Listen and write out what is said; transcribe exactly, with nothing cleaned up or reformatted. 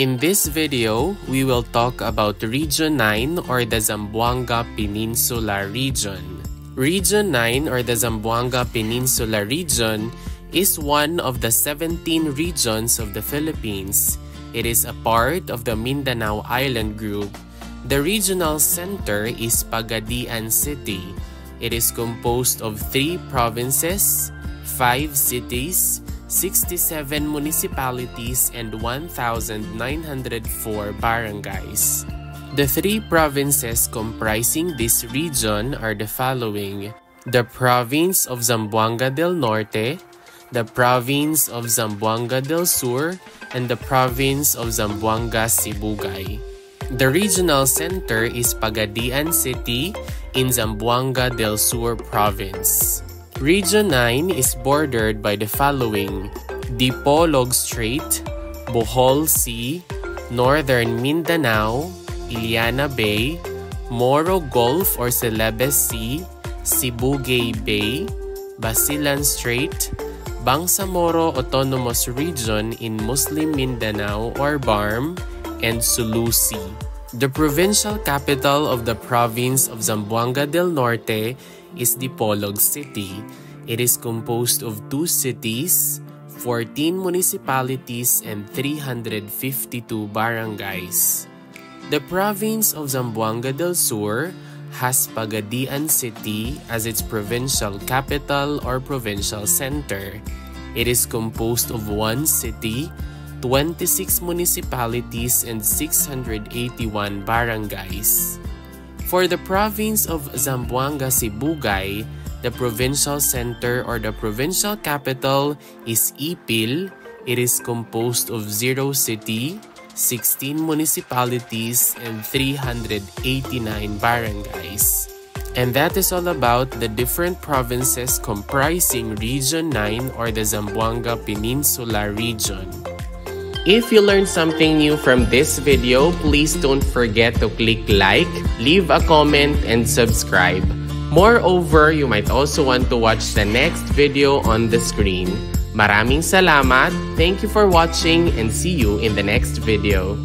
In this video, we will talk about Region nine or the Zamboanga Peninsula Region. Region nine or the Zamboanga Peninsula Region is one of the seventeen regions of the Philippines. It is a part of the Mindanao Island group. The regional center is Pagadian City. It is composed of three provinces, five cities, sixty-seven municipalities, and one thousand nine hundred four barangays. The three provinces comprising this region are the following: the province of Zamboanga del Norte, the province of Zamboanga del Sur, and the province of Zamboanga Sibugay. The regional center is Pagadian City in Zamboanga del Sur province. Region nine is bordered by the following: Dipolog Strait, Bohol Sea, Northern Mindanao, Ilana Bay, Moro Gulf or Celebes Sea, Sibugay Bay, Basilan Strait, Bangsamoro Autonomous Region in Muslim Mindanao or BARM, and Sulu Sea. The provincial capital of the province of Zamboanga del Norte is Dipolog City. It is composed of two cities, fourteen municipalities, and three hundred fifty-two barangays. The province of Zamboanga del Sur has Pagadian City as its provincial capital or provincial center. It is composed of one city, twenty-six municipalities, and six hundred eighty-one barangays. For the province of Zamboanga Sibugay, the provincial center or the provincial capital is Ipil. It is composed of zero city, sixteen municipalities, and three hundred eighty-nine barangays. And that is all about the different provinces comprising Region nine or the Zamboanga Peninsula Region. If you learned something new from this video, please don't forget to click like, leave a comment, and subscribe. Moreover, you might also want to watch the next video on the screen. Maraming salamat, thank you for watching, and see you in the next video.